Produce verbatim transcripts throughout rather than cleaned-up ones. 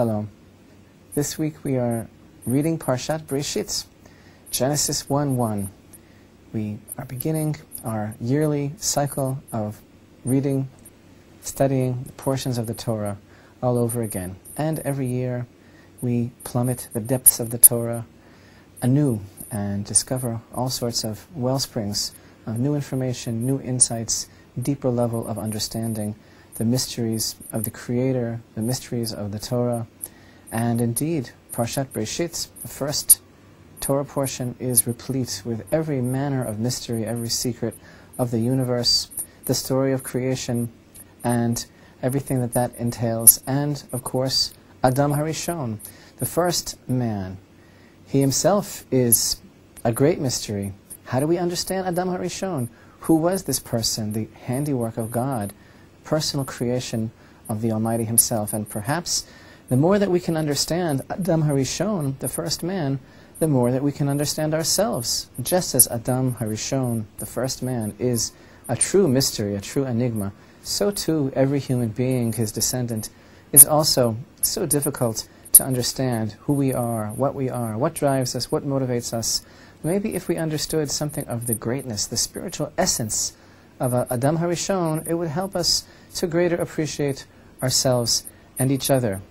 Shalom. This week we are reading Parashat Bereshit, Genesis one one. We are beginning our yearly cycle of reading, studying the portions of the Torah all over again. And every year we plummet the depths of the Torah anew and discover all sorts of wellsprings of new information, new insights, deeper level of understanding, the mysteries of the Creator, the mysteries of the Torah. And indeed, Parashat Bereshit, the first Torah portion, is replete with every manner of mystery, every secret of the universe, the story of creation, and everything that that entails. And, of course, Adam HaRishon, the first man. He himself is a great mystery. How do we understand Adam HaRishon? Who was this person, the handiwork of God, personal creation of the Almighty Himself? And perhaps the more that we can understand Adam HaRishon, the first man, the more that we can understand ourselves. Just as Adam HaRishon, the first man, is a true mystery, a true enigma, so too every human being, his descendant, is also so difficult to understand who we are, what we are, what drives us, what motivates us. Maybe if we understood something of the greatness, the spiritual essence of Adam HaRishon, it would help us to greater appreciate ourselves and each other.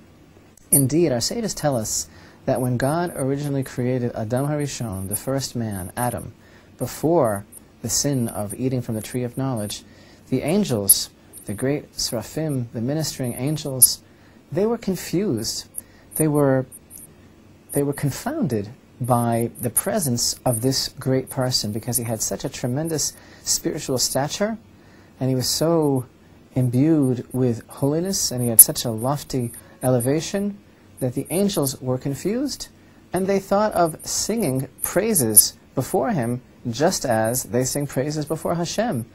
Indeed, our sages tell us that when God originally created Adam HaRishon, the first man, Adam, before the sin of eating from the tree of knowledge, the angels, the great Seraphim, the ministering angels, they were confused. They were, they were confounded by the presence of this great person, because he had such a tremendous spiritual stature, and he was so imbued with holiness, and he had such a lofty elevation, that the angels were confused, and they thought of singing praises before him, just as they sing praises before Hashem.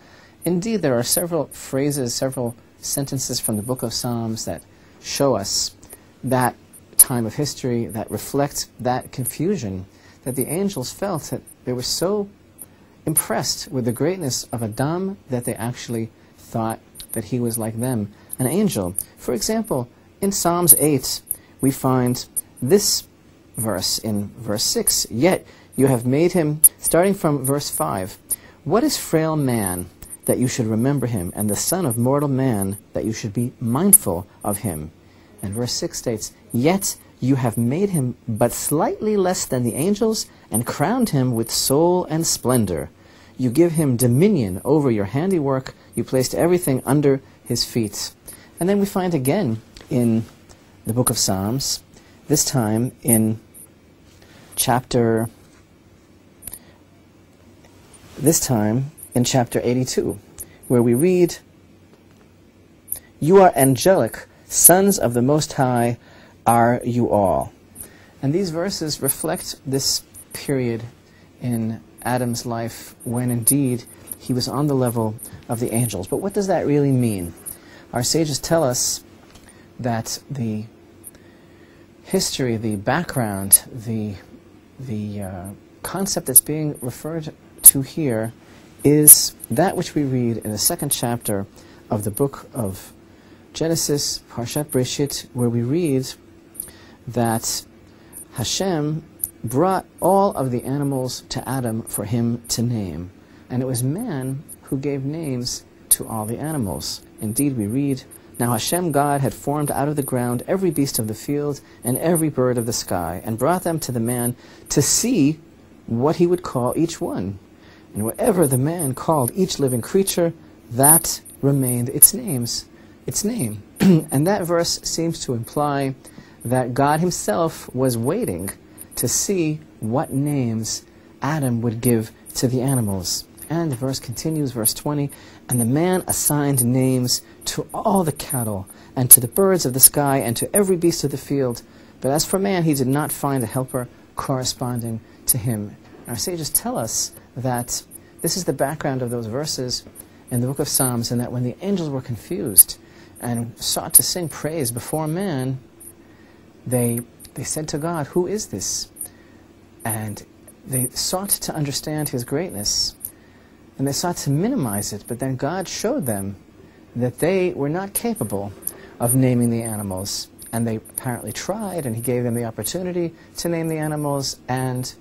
Indeed, there are several phrases, several sentences from the book of Psalms that show us that time of history, that reflect that confusion that the angels felt, that they were so impressed with the greatness of Adam that they actually thought that he was like them, an angel. For example, in Psalms eight, we find this verse in verse six, "Yet you have made him," starting from verse five, "What is frail man that you should remember him, and the son of mortal man that you should be mindful of him?" And verse six states, "Yet you have made him but slightly less than the angels, and crowned him with soul and splendor. You give him dominion over your handiwork. You placed everything under his feet." And then we find again in the book of Psalms, this time in chapter, this time in chapter eighty-two, where we read, "You are angelic, sons of the Most High are you all." And these verses reflect this period in Adam's life when indeed he was on the level of the angels. But what does that really mean? Our sages tell us that the history, the background, the, the uh, concept that's being referred to here is that which we read in the second chapter of the book of Genesis, Parashat Bereshit, where we read that Hashem brought all of the animals to Adam for him to name. And it was man who gave names to all the animals. Indeed, we read, "Now Hashem God had formed out of the ground every beast of the field and every bird of the sky, and brought them to the man to see what he would call each one. And whatever the man called each living creature, that remained its names. its name. And that verse seems to imply that God himself was waiting to see what names Adam would give to the animals. And the verse continues, verse twenty, "And the man assigned names to all the cattle, and to the birds of the sky, and to every beast of the field. But as for man, he did not find a helper corresponding to him." Our sages tell us that this is the background of those verses in the book of Psalms, and that when the angels were confused and sought to sing praise before man, they, they said to God, "Who is this?" And they sought to understand his greatness, and they sought to minimize it, but then God showed them that they were not capable of naming the animals. And they apparently tried, and he gave them the opportunity to name the animals, and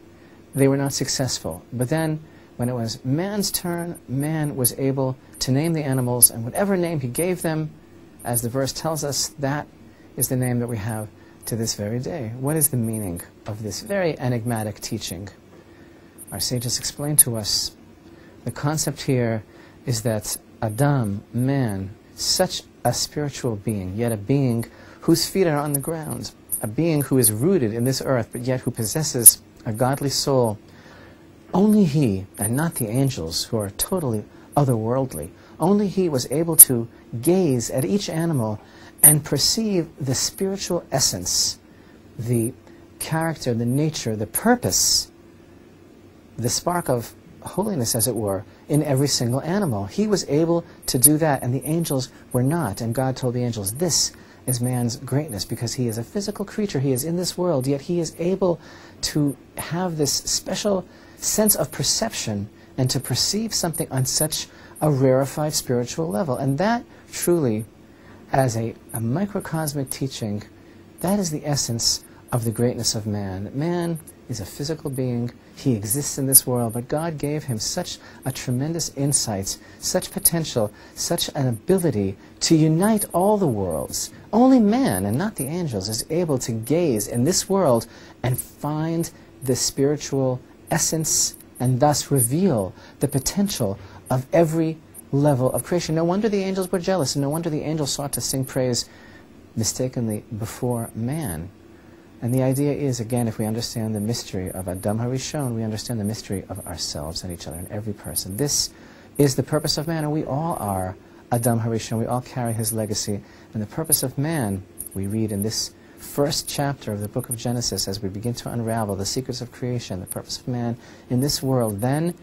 they were not successful. But then, when it was man's turn, man was able to name the animals, and whatever name he gave them, as the verse tells us, that is the name that we have to this very day. What is the meaning of this very enigmatic teaching? Our sages explain to us the concept here is that Adam, man, such a spiritual being, yet a being whose feet are on the ground, a being who is rooted in this earth, but yet who possesses a godly soul. Only he, and not the angels, who are totally otherworldly, only he was able to gaze at each animal and perceive the spiritual essence, the character, the nature, the purpose, the spark of holiness, as it were, in every single animal. He was able to do that, and the angels were not. And God told the angels, this is man's greatness, because he is a physical creature, he is in this world, yet he is able to have this special sense of perception and to perceive something on such a rarefied spiritual level. And that truly, as a, a microcosmic teaching, that is the essence of the greatness of man. Man is a physical being, he exists in this world, but God gave him such a tremendous insight, such potential, such an ability to unite all the worlds. Only man, and not the angels, is able to gaze in this world and find the spiritual essence, and thus reveal the potential of every level of creation. No wonder the angels were jealous, and no wonder the angels sought to sing praise mistakenly before man. And the idea is, again, if we understand the mystery of Adam HaRishon, we understand the mystery of ourselves and each other and every person. This is the purpose of man, and we all are Adam HaRishon. We all carry his legacy. And the purpose of man, we read in this first chapter of the book of Genesis, as we begin to unravel the secrets of creation, the purpose of man in this world, then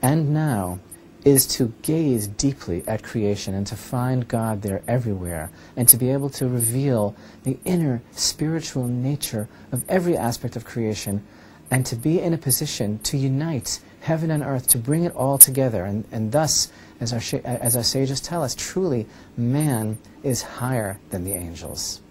and now, is to gaze deeply at creation and to find God there everywhere, and to be able to reveal the inner spiritual nature of every aspect of creation, and to be in a position to unite heaven and earth, to bring it all together. And, and thus, as our, as our sages tell us, truly man is higher than the angels.